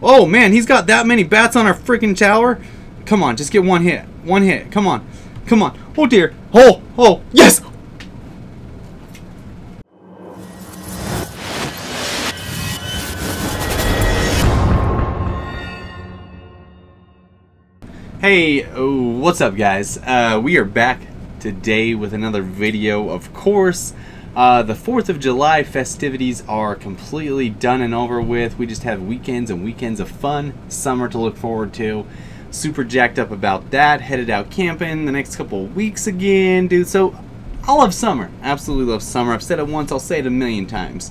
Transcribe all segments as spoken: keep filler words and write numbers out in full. Oh man, he's got that many bats on our freaking tower. Come on, just get one hit. One hit. Come on. Come on. Oh dear. Oh, oh, yes! Hey, what's up guys? Uh, we are back today with another video, of course. Uh, the fourth of July festivities are completely done and over with. We just have weekends and weekends of fun, summer to look forward to. Super jacked up about that. Headed out camping the next couple of weeks again, dude. So I love summer. Absolutely love summer. I've said it once, I'll say it a million times.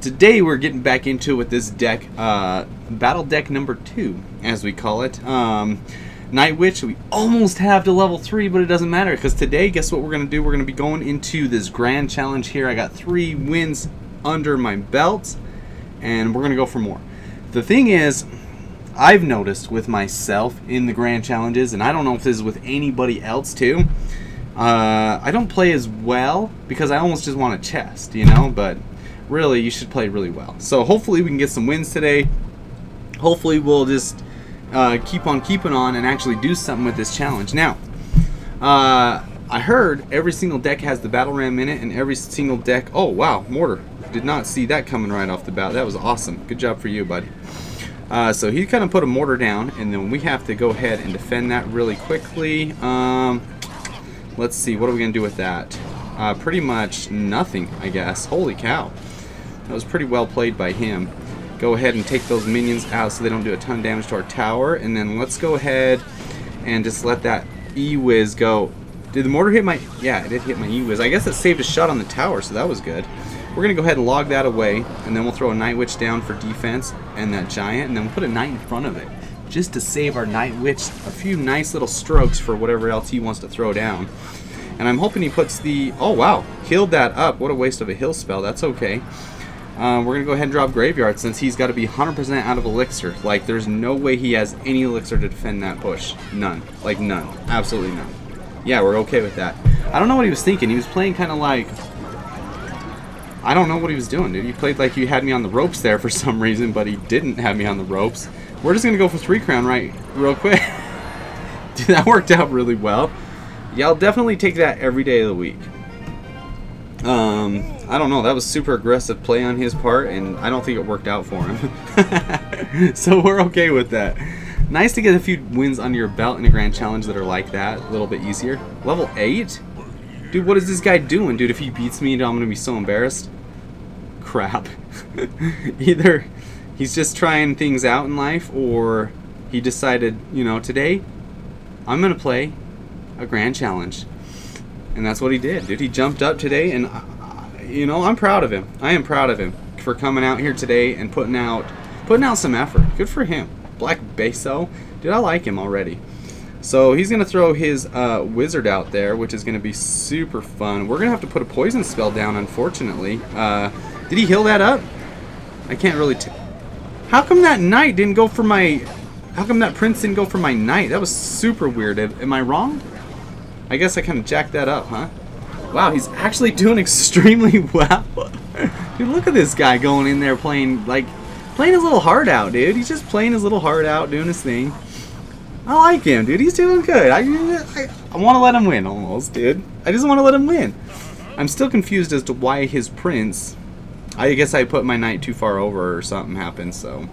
Today we're getting back into it with this deck, uh, Battle Deck number two, as we call it. Um, Night Witch, we almost have to level three, but it doesn't matter because today, guess what we're going to do? We're going to be going into this grand challenge here. I got three wins under my belt, and we're going to go for more. The thing is, I've noticed with myself in the grand challenges, and I don't know if this is with anybody else too, uh, I don't play as well because I almost just want a chest, you know, but really, you should play really well. So hopefully we can get some wins today. Hopefully we'll just... Uh, keep on keeping on and actually do something with this challenge. Now, uh, I heard every single deck has the battle ram in it, and every single deck. Oh wow, Mortar, did not see that coming right off the bat. That was awesome. Good job for you, buddy. Uh, so he kind of put a mortar down, and then we have to go ahead and defend that really quickly. Um, let's see, what are we gonna do with that? Uh, pretty much nothing, I guess. Holy cow, that was pretty well played by him. Go ahead and take those minions out so they don't do a ton of damage to our tower, and then let's go ahead and just let that E-Wiz go. Did the mortar hit my... yeah, it did hit my E-Wiz. I guess it saved a shot on the tower, so that was good. We're gonna go ahead and log that away, and then we'll throw a Night Witch down for defense and that giant, and then we'll put a knight in front of it just to save our Night Witch a few nice little strokes for whatever else he wants to throw down. And I'm hoping he puts the... oh wow, healed that up. What a waste of a heal spell. That's okay. Uh, we're going to go ahead and drop Graveyard since he's got to be one hundred percent out of Elixir. Like, there's no way he has any Elixir to defend that push. None. Like, none. Absolutely none. Yeah, we're okay with that. I don't know what he was thinking. He was playing kind of like... I don't know what he was doing, dude. He played like you had me on the ropes there for some reason, but he didn't have me on the ropes. We're just going to go for three crown right real quick. Dude, that worked out really well. Yeah, I'll definitely take that every day of the week. Um, I don't know, that was super aggressive play on his part, and I don't think it worked out for him. So we're okay with that. Nice to get a few wins under your belt in a grand challenge that are like that, a little bit easier. Level eight? Dude, what is this guy doing? Dude, if he beats me, I'm gonna be so embarrassed. Crap. Either he's just trying things out in life, or he decided, you know, today I'm gonna play a grand challenge. And that's what he did, dude. He jumped up today, and uh, you know, I'm proud of him. I am proud of him for coming out here today and putting out putting out some effort. Good for him. Black Beso, dude, I like him already. So he's gonna throw his uh, wizard out there, which is gonna be super fun. We're gonna have to put a poison spell down, unfortunately. Uh, did he heal that up? I can't really tell. How come that knight didn't go for my? How come that prince didn't go for my knight? That was super weird. Am I wrong? I guess I kind of jacked that up, huh? Wow, he's actually doing extremely well. Dude, look at this guy going in there playing, like, playing his little heart out, dude. He's just playing his little heart out, doing his thing. I like him, dude. He's doing good. I, I, I want to let him win almost, dude. I just want to let him win. I'm still confused as to why his prince... I guess I put my knight too far over or something happened, so...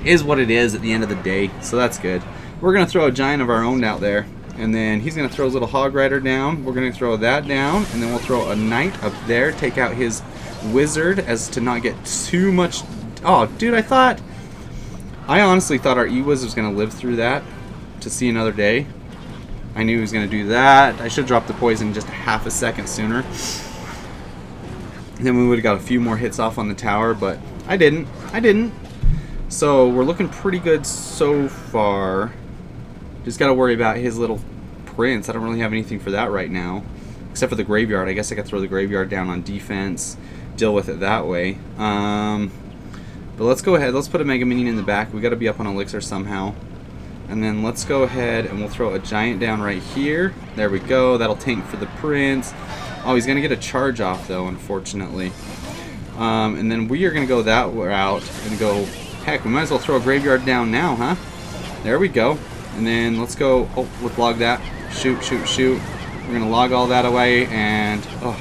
it is what it is at the end of the day, so that's good. We're going to throw a giant of our own out there. And then he's going to throw his little hog rider down. We're going to throw that down. And then we'll throw a knight up there. Take out his wizard as to not get too much... oh, dude, I thought... I honestly thought our E-Wiz was going to live through that to see another day. I knew he was going to do that. I should drop the poison just a half a second sooner. And then we would have got a few more hits off on the tower, but I didn't. I didn't. So we're looking pretty good so far. Just got to worry about his little prince. I don't really have anything for that right now. Except for the graveyard. I guess I could throw the graveyard down on defense. Deal with it that way. Um, but let's go ahead. Let's put a Mega Minion in the back. We got to be up on Elixir somehow. And then let's go ahead and we'll throw a giant down right here. There we go. That'll tank for the prince. Oh, he's going to get a charge off though, unfortunately. Um, and then we are going to go that route and go Heck, we might as well throw a graveyard down now, huh? There we go. And then let's go... Oh, let's log that. Shoot, shoot, shoot. We're going to log all that away, and... Oh,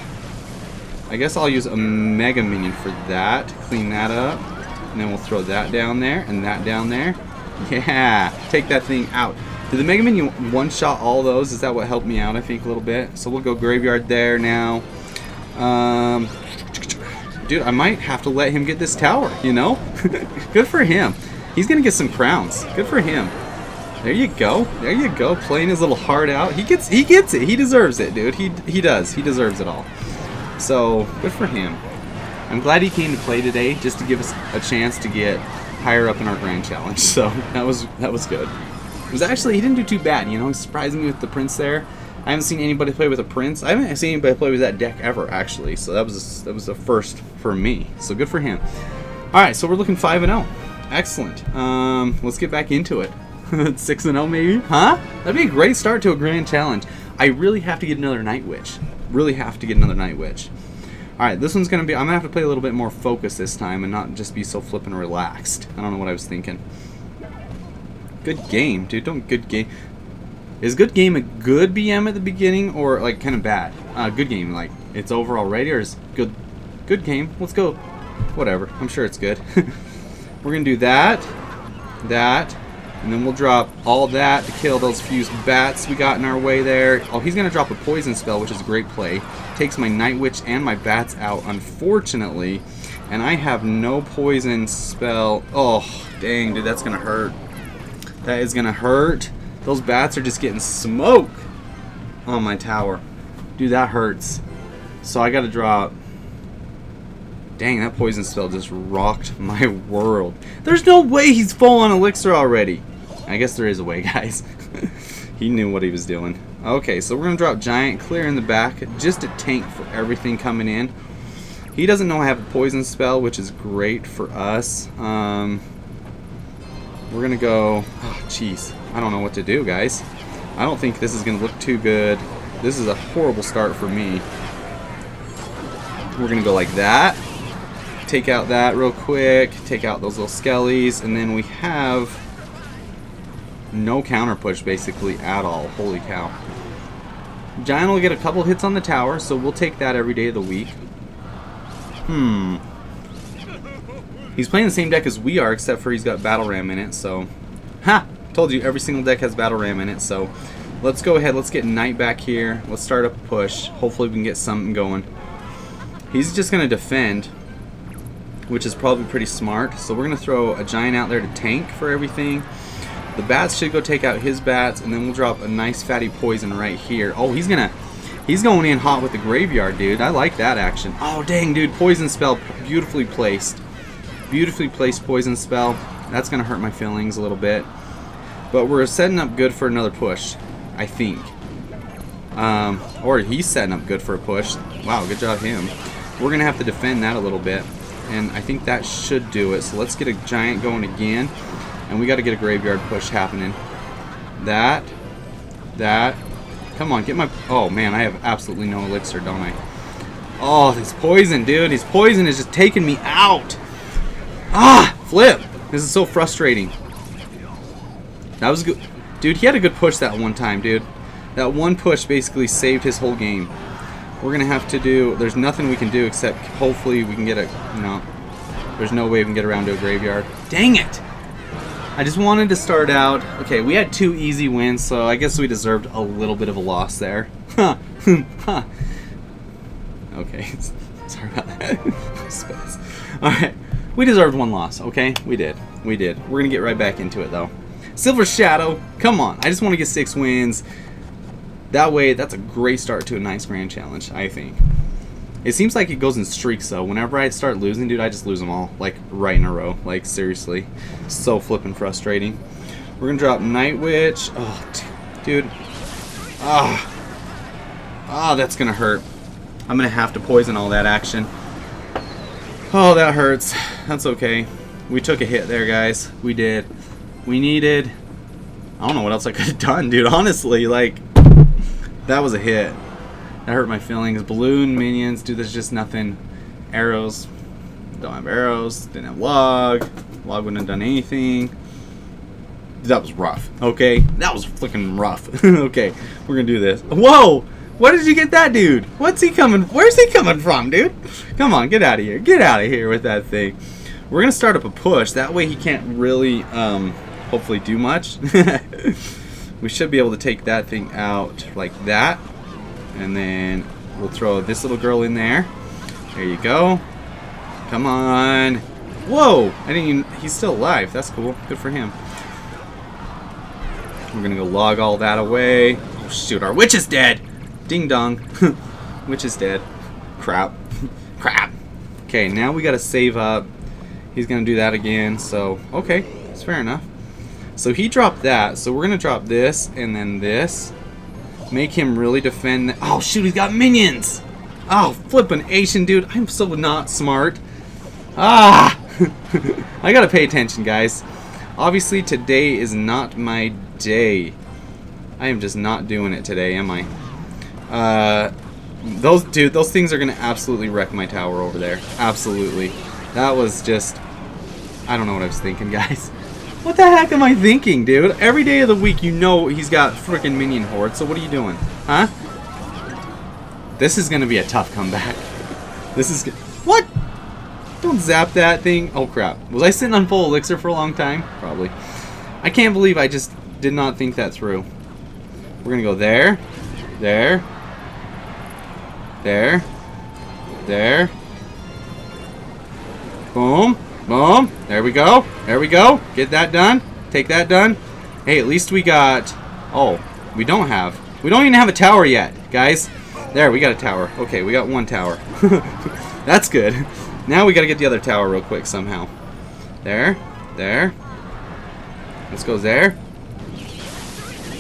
I guess I'll use a Mega Minion for that. Clean that up. And then we'll throw that down there, and that down there. Yeah! Take that thing out. Did the Mega Minion one-shot all those? Is that what helped me out, I think, a little bit? So we'll go graveyard there now. Um... Dude, I might have to let him get this tower, you know? Good for him. He's going to get some crowns. Good for him. There you go. There you go. Playing his little heart out. He gets he gets it. He deserves it, dude. He he does. He deserves it all. So, good for him. I'm glad he came to play today just to give us a chance to get higher up in our grand challenge. So, that was that was good. It was actually, he didn't do too bad, you know? He surprised me with the Prince there. I haven't seen anybody play with a Prince. I haven't seen anybody play with that deck ever, actually. So that was a, that was a first for me. So good for him. All right, so we're looking five and oh. Excellent. Um, let's get back into it. six and oh maybe? Huh? That'd be a great start to a grand challenge. I really have to get another Night Witch. Really have to get another Night Witch. All right, this one's gonna be. I'm gonna have to play a little bit more focus this time and not just be so flippin' relaxed. I don't know what I was thinking. Good game, dude. Don't good game. Is good game a good B M at the beginning, or like kind of bad? Uh, good game, like it's over already, or is good? Good game. Let's go. Whatever. I'm sure it's good. We're gonna do that, that, and then we'll drop all that to kill those fused bats we got in our way there. Oh, he's gonna drop a poison spell, which is a great play. Takes my Night Witch and my bats out, unfortunately, and I have no poison spell. Oh, dang, dude, that's gonna hurt. That is gonna hurt. Those bats are just getting smoke on my tower. Dude, that hurts. So I gotta drop... Dang, that poison spell just rocked my world. There's no way he's full on elixir already. I guess there is a way, guys. He knew what he was doing. Okay, so we're gonna drop Giant Clear in the back just to tank for everything coming in. He doesn't know I have a poison spell, which is great for us. Um, we're gonna go... Oh, jeez. I don't know what to do, guys. I don't think this is going to look too good. This is a horrible start for me. We're going to go like that. Take out that real quick. Take out those little skellies. And then we have no counter push, basically, at all. Holy cow. Giant will get a couple hits on the tower, so we'll take that every day of the week. Hmm. He's playing the same deck as we are, except for he's got Battle Ram in it, so... Ha! Told you every single deck has Battle Ram in it, so let's go ahead, let's get Knight back here, let's start a push, hopefully we can get something going. He's just gonna defend, which is probably pretty smart, so we're gonna throw a Giant out there to tank for everything. The bats should go take out his bats, and then we'll drop a nice fatty poison right here. Oh, he's gonna he's going in hot with the graveyard, dude. I like that action. Oh dang, dude, poison spell, beautifully placed beautifully placed poison spell. That's gonna hurt my feelings a little bit. But we're setting up good for another push, I think. Um, or he's setting up good for a push. Wow, good job him. We're going to have to defend that a little bit. And I think that should do it. So let's get a Giant going again. And we got to get a graveyard push happening. That. That. Come on, get my... Oh, man, I have absolutely no elixir, don't I? Oh, his poison, dude. His poison is just taking me out. Ah, flip. This is so frustrating. That was good. Dude, he had a good push that one time, dude. That one push basically saved his whole game. We're going to have to do... There's nothing we can do except hopefully we can get a... No. There's no way we can get around to a graveyard. Dang it! I just wanted to start out... Okay, we had two easy wins, so I guess we deserved a little bit of a loss there. Huh. Huh. Okay. Sorry about that. Alright. We deserved one loss, okay? We did. We did. We're going to get right back into it, though. Silver Shadow, come on. I just want to get six wins. That way, that's a great start to a nice grand challenge, I think. It seems like it goes in streaks, though. Whenever I start losing, dude, I just lose them all. Like, right in a row. Like, seriously. So flippin' frustrating. We're going to drop Night Witch. Oh, dude. Ah, oh. Oh, that's going to hurt. I'm going to have to poison all that action. Oh, that hurts. That's okay. We took a hit there, guys. We did. We needed... I don't know what else I could have done, dude. Honestly, like... That was a hit. That hurt my feelings. Balloon, minions. Dude, there's just nothing. Arrows. Don't have arrows. Didn't have log. Well, I wouldn't have done anything. That was rough, okay? That was freaking rough. Okay, we're gonna do this. Whoa! Where did you get that dude? What's he coming? Where's he coming from, dude? Come on, get out of here. Get out of here with that thing. We're gonna start up a push. That way he can't really, um, hopefully do much. We should be able to take that thing out like that. And then we'll throw this little girl in there. There you go. Come on. Whoa! I didn't even, he's still alive. That's cool. Good for him. We're gonna go log all that away. Oh shoot, our witch is dead! Ding dong. Witch is dead. Crap. Crap. Okay, now we gotta save up. He's gonna do that again, so okay, it's fair enough. So he dropped that, so we're gonna drop this and then this. Make him really defend. Oh shoot, he's got minions! Oh, flippin' Asian dude, I'm so not smart. Ah! I gotta pay attention, guys. Obviously today is not my day. I am just not doing it today, am I? Uh, those dude, those things are gonna absolutely wreck my tower over there. Absolutely. That was just, I don't know what I was thinking, guys. What the heck am I thinking, dude? Every day of the week, you know he's got freaking minion horde. So what are you doing, huh? This is gonna be a tough comeback. This is what? Don't zap that thing. Oh crap! Was I sitting on full elixir for a long time? Probably. I can't believe I just did not think that through. We're gonna go there, there, there, there. Boom, boom. There we go. There we go. Get that done. Take that done. Hey, at least we got. Oh, we don't have. We don't even have a tower yet, guys. There, we got a tower. Okay, we got one tower. That's good. Now we gotta get the other tower real quick somehow. There, there. Let's go there.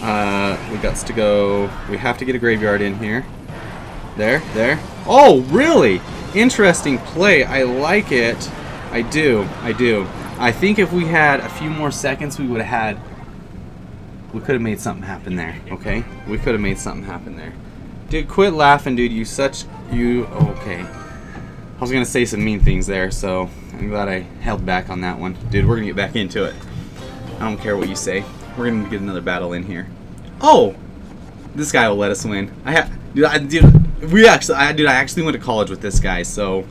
Uh, we got to go. We have to get a graveyard in here. There, there. Oh, really? Interesting play. I like it. I do. I do. I think if we had a few more seconds, we would have had. We could have made something happen there. Okay. We could have made something happen there. Dude, quit laughing, dude. You such. You. Okay. I was gonna say some mean things there, so I'm glad I held back on that one. Dude, we're gonna get back into it. I don't care what you say. We're gonna get another battle in here. Oh, this guy will let us win. I have, dude. I, dude, we actually, I, dude. I actually went to college with this guy, so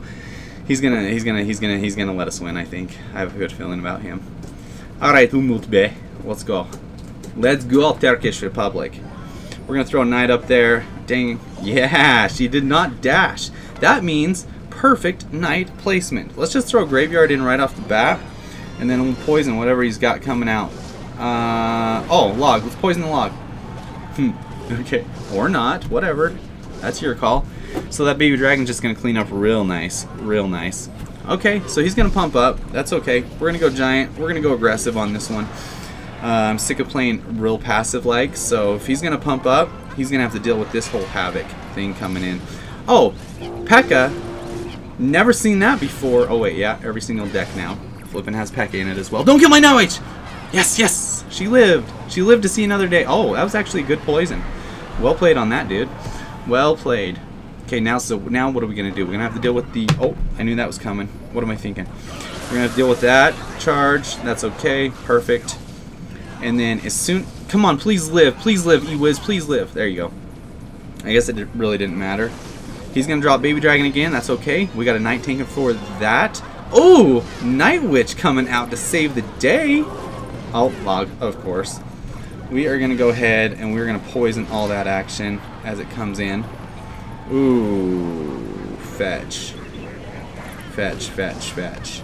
he's gonna, he's gonna, he's gonna, he's gonna let us win. I think. I have a good feeling about him. All right, Umut Bey. Let's go. Let's go, Turkish Republic. We're gonna throw a knight up there. Dang. Yeah, she did not dash. That means perfect knight placement. Let's just throw a graveyard in right off the bat, and then we'll poison whatever he's got coming out. Uh, oh, log. Let's poison the log. Hmm. Okay. Or not. Whatever. That's your call. So that baby dragon's just going to clean up real nice. Real nice. Okay. So he's going to pump up. That's okay. We're going to go giant. We're going to go aggressive on this one. Uh, I'm sick of playing real passive-like. So if he's going to pump up, he's going to have to deal with this whole Havoc thing coming in. Oh, P E K K A. Never seen that before. Oh, wait. Yeah. Every single deck now. Flippin' has P E K K A in it as well. Don't kill my knowledge! Yes, yes! She lived! She lived to see another day. Oh, that was actually good poison. Well played on that, dude. Well played. Okay, now so now what are we going to do? We're going to have to deal with the... Oh, I knew that was coming. What am I thinking? We're going to have to deal with that. Charge. That's okay. Perfect. And then as soon... Come on, please live. Please live, E-Wiz. Please live. There you go. I guess it really didn't matter. He's going to drop Baby Dragon again. That's okay. We got a Night Tanker for that. Oh! Night Witch coming out to save the day! Oh, log, of course. We are going to go ahead and we're going to poison all that action as it comes in. Ooh, fetch. Fetch, fetch, fetch.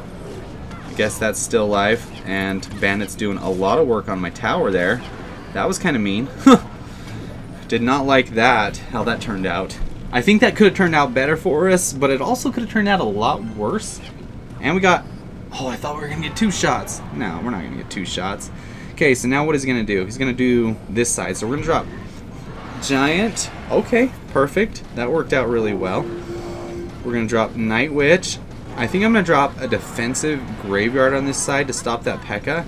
I guess that's still live. And Bandit's doing a lot of work on my tower there. That was kind of mean. Did not like that, how that turned out. I think that could have turned out better for us, but it also could have turned out a lot worse. And we got... Oh, I thought we were going to get two shots. No, we're not going to get two shots. Okay, so now what is he going to do? He's going to do this side. So we're going to drop Giant. Okay, perfect. That worked out really well. We're going to drop Night Witch. I think I'm going to drop a defensive graveyard on this side to stop that P E K K A.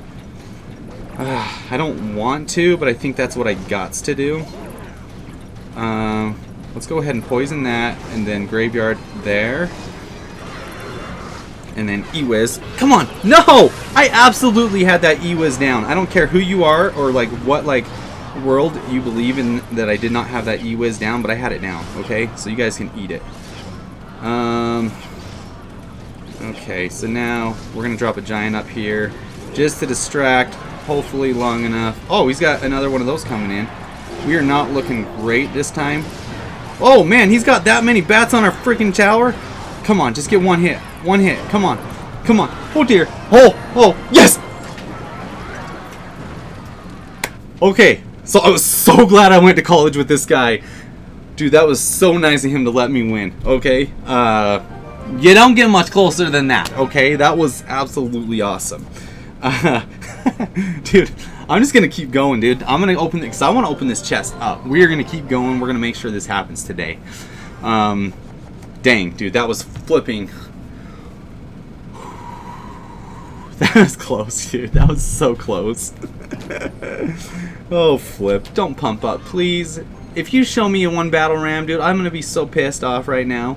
Uh, I don't want to, but I think that's what I gots to do. Um, let's go ahead and poison that and then graveyard there. and then E-Wiz. Come on! No! I absolutely had that E-Wiz down. I don't care who you are or like what like world you believe in that I did not have that E-Wiz down, but I had it down, okay? So you guys can eat it. Um, okay, so now we're going to drop a giant up here just to distract, hopefully long enough. Oh, he's got another one of those coming in. We are not looking great this time. Oh, man, he's got that many bats on our freaking tower. Come on, just get one hit. One hit. Come on. Come on. Oh, dear. Oh, oh, yes! Okay, so I was so glad I went to college with this guy. Dude, that was so nice of him to let me win, okay? Uh, you don't get much closer than that, okay? That was absolutely awesome. Uh, dude, I'm just going to keep going, dude. I'm going to open it because I want to open this chest up. We are going to keep going. We're going to make sure this happens today. Um, dang, dude, that was flipping. That was close, dude. That was so close. Oh, flip. Don't pump up, please. If you show me a one battle ram, dude, I'm going to be so pissed off right now.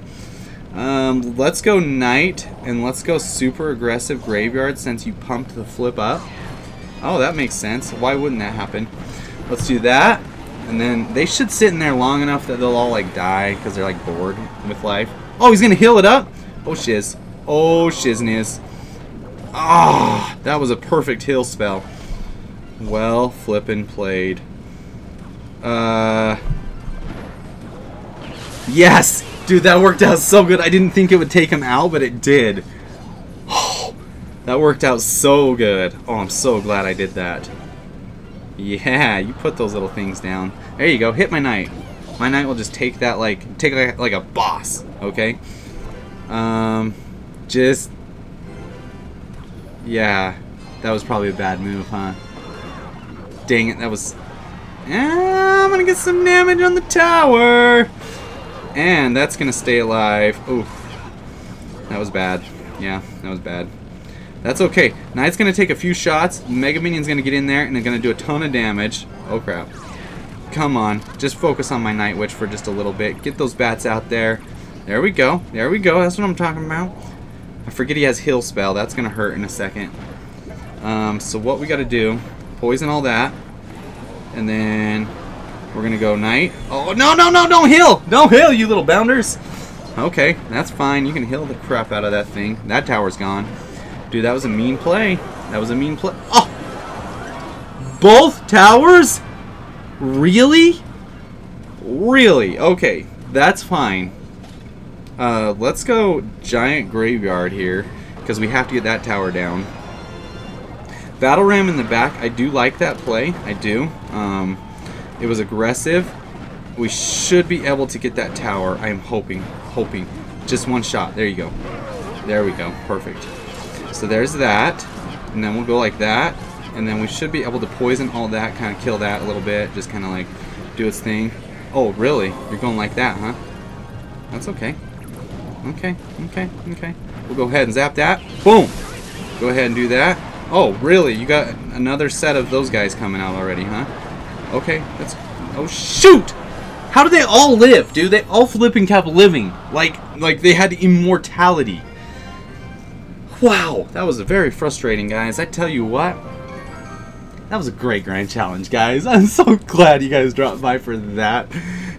Um, let's go knight, and let's go super aggressive graveyard since you pumped the flip up. Oh, that makes sense. Why wouldn't that happen? Let's do that, and then they should sit in there long enough that they'll all, like, die because they're, like, bored with life. Oh, he's going to heal it up? Oh, shiz. Oh, shizness. Ah, oh, that was a perfect heal spell. Well, flippin' played. Uh, yes, dude, that worked out so good. I didn't think it would take him out, but it did. Oh, that worked out so good. Oh, I'm so glad I did that. Yeah, you put those little things down. There you go. Hit my knight. My knight will just take that like take like, like a boss. Okay. Um, just yeah, that was probably a bad move, huh? Dang it, that was. Ah, I'm gonna get some damage on the tower, and that's gonna stay alive. Oof, that was bad. Yeah, that was bad. That's okay. Knight's gonna take a few shots. Mega Minion's gonna get in there and they're gonna do a ton of damage. Oh crap! Come on, just focus on my Night Witch for just a little bit. Get those bats out there. There we go. There we go. That's what I'm talking about. I forget he has heal spell. That's gonna hurt in a second. Um, so what we gotta do? Poison all that. And then we're going to go knight. Oh, no, no, no, don't heal. Don't heal, you little bounders. Okay, that's fine. You can heal the crap out of that thing. That tower's gone. Dude, that was a mean play. That was a mean play. Oh! Both towers? Really? Really? Okay, that's fine. Uh, let's go giant graveyard here because we have to get that tower down. Battle Ram in the back, I do like that play, I do. Um, it was aggressive. We should be able to get that tower, I am hoping, hoping. Just one shot, there you go. There we go, perfect. So there's that, and then we'll go like that, and then we should be able to poison all that, kind of kill that a little bit, just kind of like do its thing. Oh, really? You're going like that, huh? That's okay. Okay, okay, okay. We'll go ahead and zap that. Boom! Go ahead and do that. Oh, really? You got another set of those guys coming out already, huh? Okay, that's... Oh, shoot! How do they all live, dude? They all flipping kept living. Like, like they had immortality. Wow, that was very frustrating, guys. I tell you what, that was a great grind challenge, guys. I'm so glad you guys dropped by for that.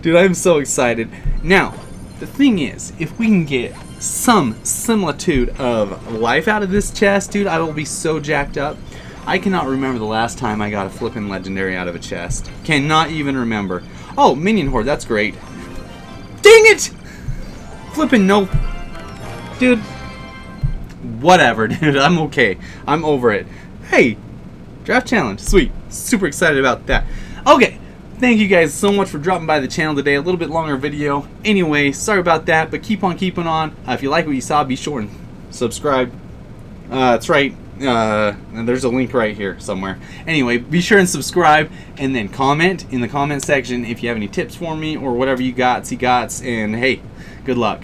Dude, I'm so excited. Now, the thing is, if we can get some similitude of life out of this chest, dude, I will be so jacked up. I cannot remember the last time I got a flippin' legendary out of a chest. Cannot even remember. Oh, minion horde, that's great. Dang it! Flippin' nope. Dude. Whatever, dude. I'm okay. I'm over it. Hey, draft challenge. Sweet. Super excited about that. Okay. Thank you guys so much for dropping by the channel today. A little bit longer video. Anyway, sorry about that, but keep on keeping on. Uh, if you like what you saw, be sure and subscribe. Uh, that's right. Uh, and there's a link right here somewhere. Anyway, be sure and subscribe, and then comment in the comment section if you have any tips for me or whatever you got, see gots, and hey, good luck.